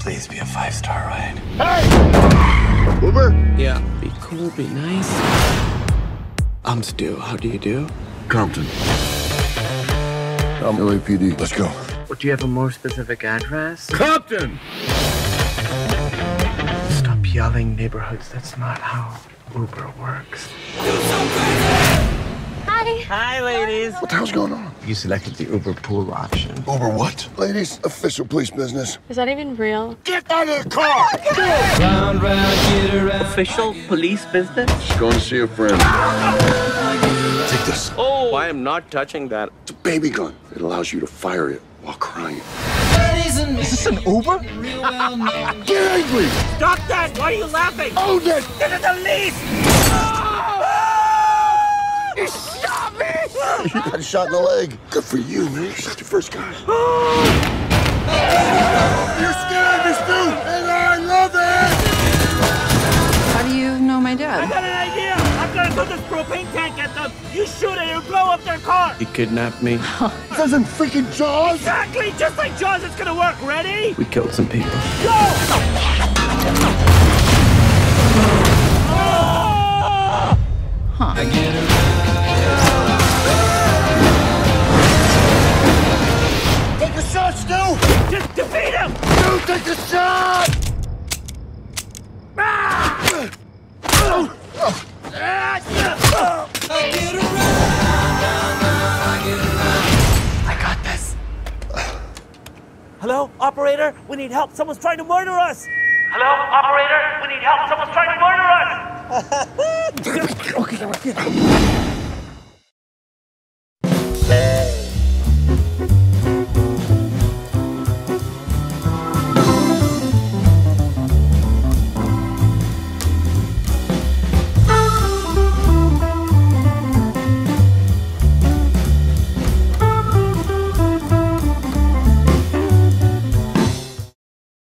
Please be a 5-star ride. Hey! Uber? Yeah. Be cool, be nice. I'm Stu. How do you do? Compton. I'm LAPD. Let's go. Well, do you have a more specific address? Compton! Stop yelling neighborhoods. That's not how Uber works. Hi. Hi, ladies. What the hell's going on? You selected the Uber pool option. Uber what? Ladies, official police business. Is that even real? Get out of the car! Round, round, get around. Official police business? She's going to see a friend. Take this. Oh, I am not touching that. It's a baby gun. It allows you to fire it while crying. Is this an Uber? Get angry! Stop that! Why are you laughing? Own it! This is the least! Oh! Stop me! You got shot in the leg. Good for you, man. You're such a first guy. You're scared, Miss Stu, and I love it! How do you know my dad? I got an idea! I'm gonna put this propane tank at them. You shoot it, it'll blow up their car! You kidnapped me. This isn't freaking Jaws! Exactly! Just like Jaws, it's gonna work. Ready? We killed some people. Go! Oh! Huh. I get it. Just defeat him! Don't take the shot! I got this. Hello, operator? We need help. Someone's trying to murder us! Hello, operator? We need help. Someone's trying to murder us!